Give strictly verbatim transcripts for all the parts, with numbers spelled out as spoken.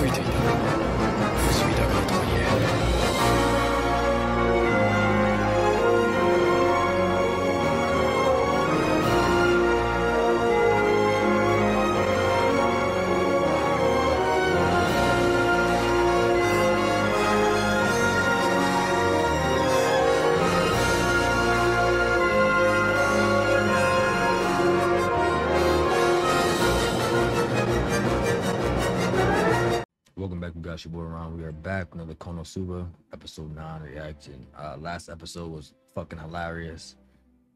ついていた。不思議だからとはいYour boy Ron. We are back with another Konosuba episode nine reaction. Uh, last episode was fucking hilarious.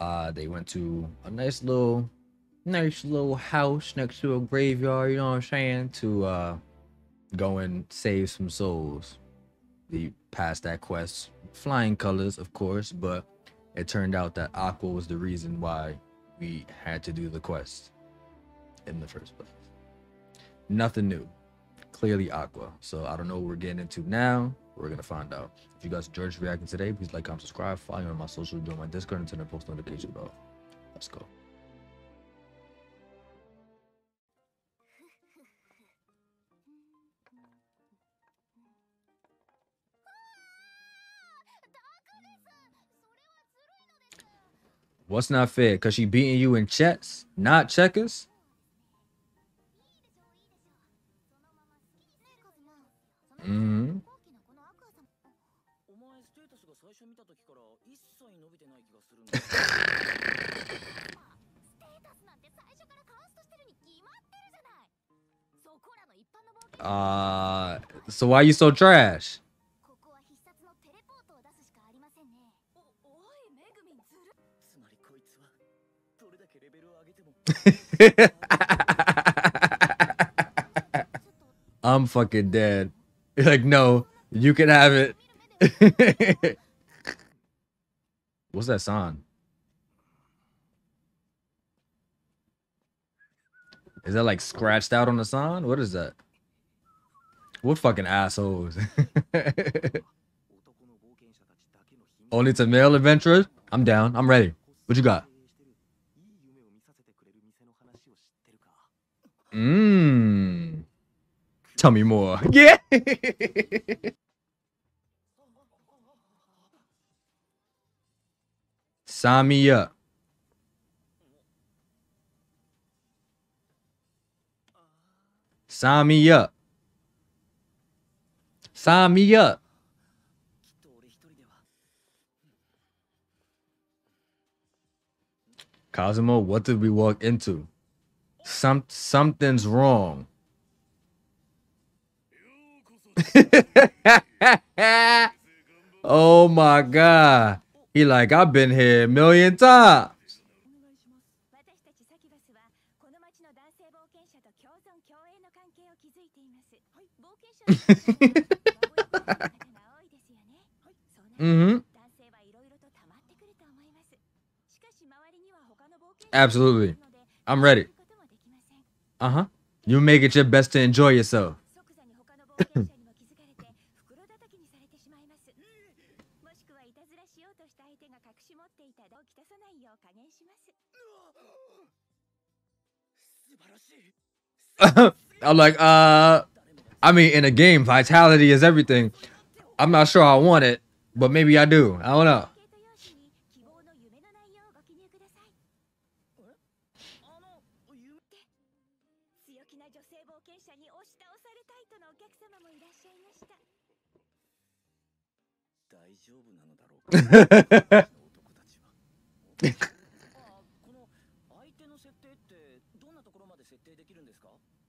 Uh, they went to a nice little, nice little house next to a graveyard. You know what I'm saying? To uh, go and save some souls. They passed that quest, flying colors, of course. But it turned out that Aqua was the reason why we had to do the quest in the first place. Nothing new. Clearly Aqua. So I don't know what we're getting into now. We're gonna find out. If you guys enjoyed reacting today, please like, comment, subscribe, follow me on my social, join my Discord, and turn the post notification bell. Let's go. What's not fair? Cause she beating you in chess, not checkers. Mm-hmm. uh, so why you so trash? I'm fucking dead. Like, no, you can have it. What's that song? Is that like scratched out on the song? What is that? What fucking assholes? Only to male adventurers? I'm down. I'm ready. What you got? Mmm. Tell me more. Yeah. Sign me up. Sign me up. Sign me up. Kazuma, what did we walk into? Some something's wrong. Oh my god, he like, I've been here a million times. Mm-hmm. Absolutely, I'm ready. Uh-huh. You make it your best to enjoy yourself. I'm like, uh, I mean, in a game, vitality is everything. I'm not sure I want it, but maybe I do. I don't know.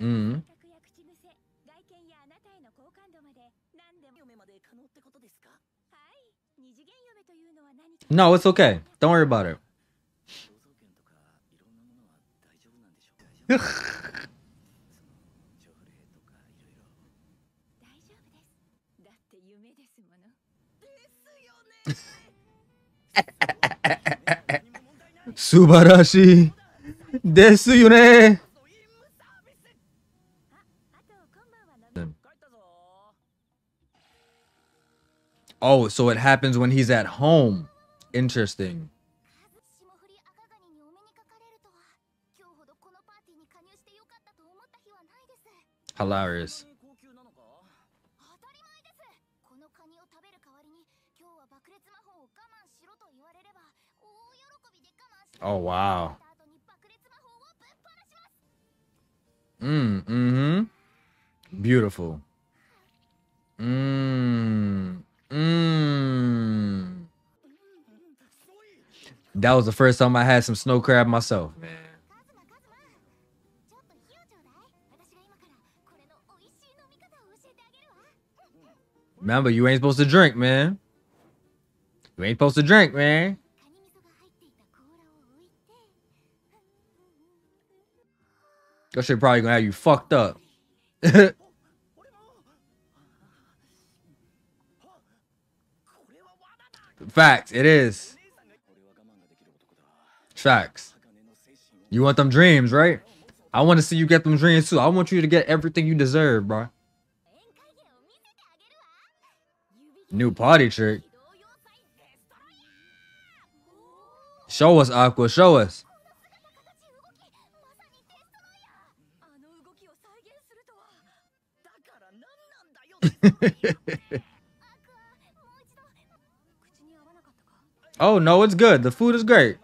Mm-hmm. No, it's okay. Don't worry about it. Subarashi desu yone. Oh, so it happens when he's at home. Interesting. Hilarious. Oh, wow. Mm, mm-hmm. Beautiful. Mm, mm. That was the first time I had some snow crab myself, man. Remember, you ain't supposed to drink, man. You ain't supposed to drink, man. That shit probably gonna have you fucked up. Facts, it is. Facts. You want them dreams, right? I want to see you get them dreams too. I want you to get everything you deserve, bro. New party trick. Show us, Aqua. Show us. Oh, no, it's good. The food is great.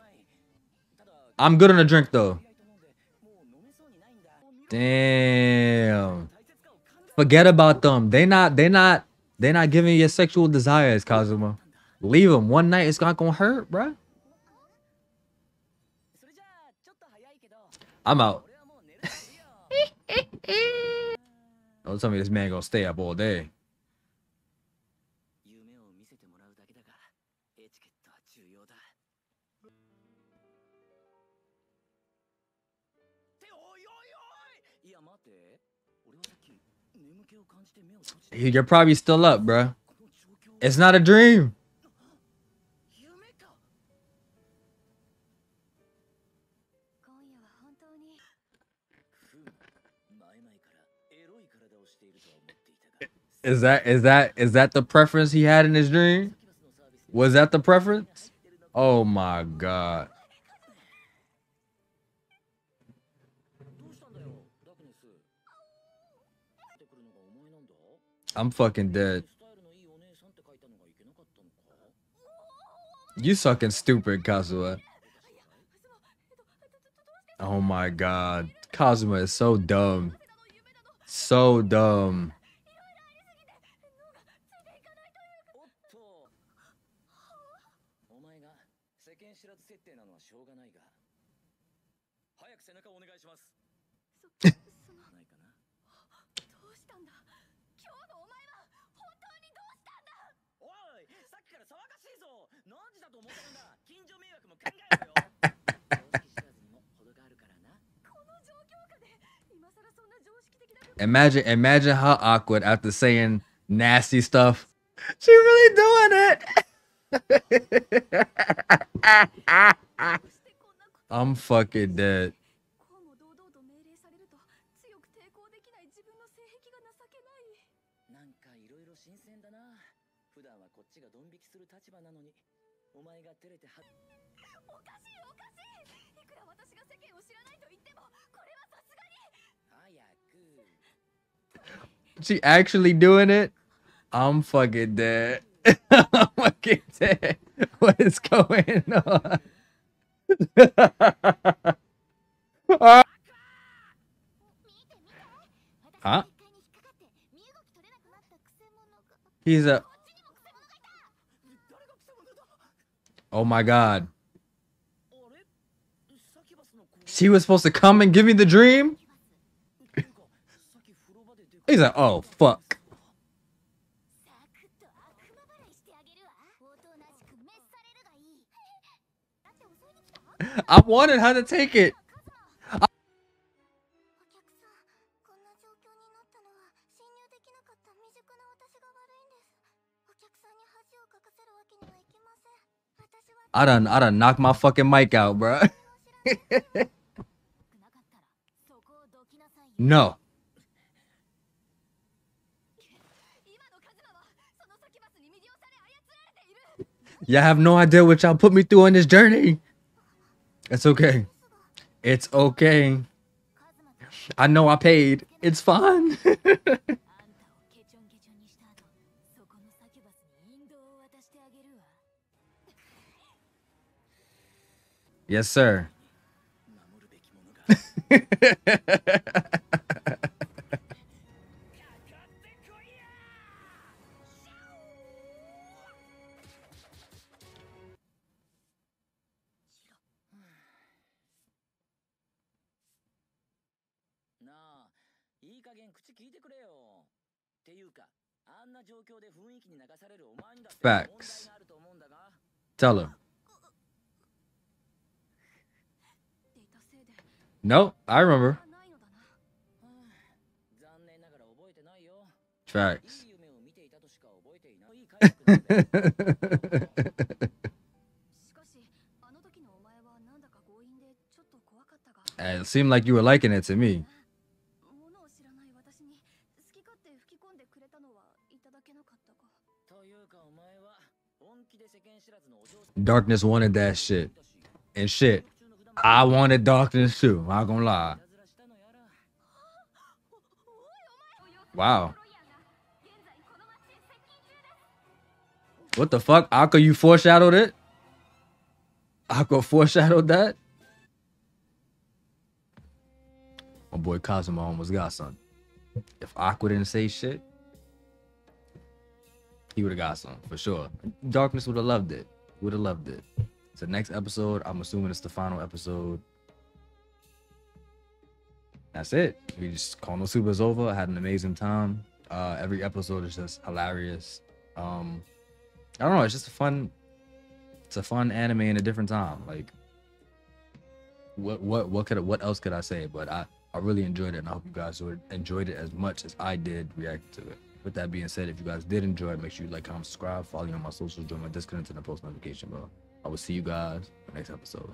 I'm good on a drink, though. Damn. Forget about them. They not, they not, they not giving your sexual desires, Kazuma. Leave them. One night, it's not gonna hurt, bruh. I'm out. Don't tell me this man gonna stay up all day. You're probably still up, bro. It's not a dream. Is that is that is that the preference he had in his dream? Was that the preference? Oh my god. I'm fucking dead. You sucking stupid, Kazuma. Oh my god. Kazuma is so dumb. So dumb. Imagine, imagine how awkward after saying nasty stuff. She really doing it. I'm fucking dead. She actually doing it? I'm fucking dead. I'm fucking dead. What is going on? uh, huh? He's a... Oh my god. She was supposed to come and give me the dream? He's like, oh, fuck. I wanted her to take it. I I done, I done knocked my fucking mic out, bro. No. Y'all have no idea what y'all put me through on this journey. It's okay. It's okay. I know I paid. It's fine. Yes, sir. Facts. Tell him. No, I remember. Facts. It seemed like you were liking it to me. Darkness wanted that shit. And shit, I wanted darkness too. I'm not gonna lie. Wow. What the fuck? Aqua, you foreshadowed it? Aqua foreshadowed that? My boy Kazuma almost got some. If Aqua didn't say shit, he would have got some for sure. Darkness would have loved it. Would have loved it. So next episode, I'm assuming it's the final episode. That's it. We just Konosuba is over. I had an amazing time. Uh, every episode is just hilarious. Um, I don't know. It's just a fun. It's a fun anime in a different time. Like, what what what could what else could I say? But I I really enjoyed it, and I hope you guys enjoyed it as much as I did reacting to it. With that being said, if you guys did enjoy it, make sure you like, comment, subscribe, follow me on my socials, join my Discord, and the post notification bell. I will see you guys in the next episode.